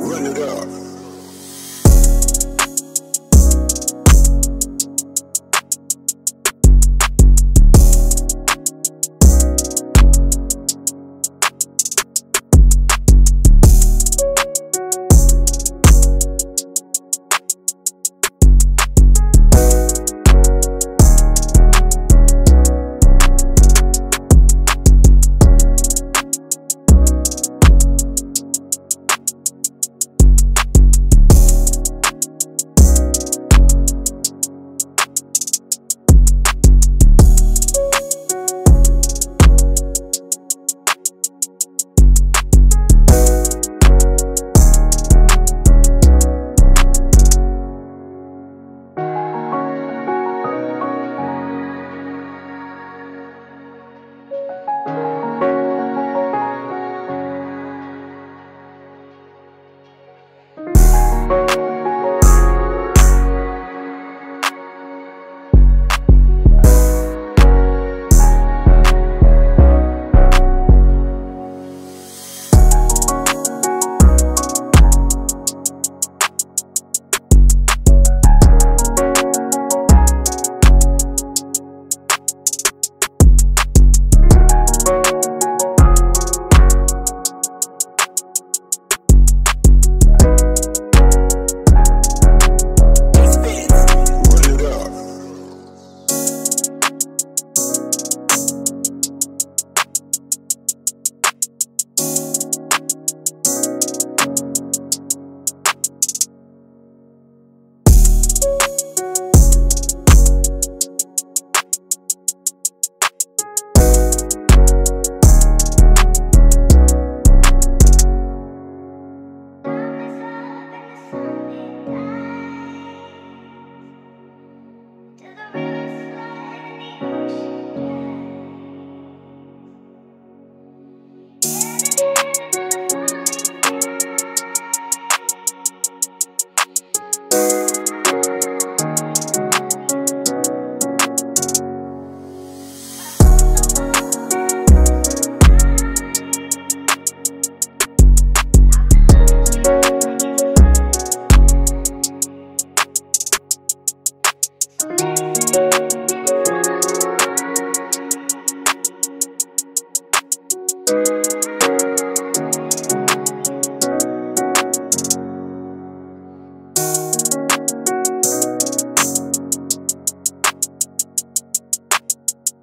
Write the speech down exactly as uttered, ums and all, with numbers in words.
Run it up.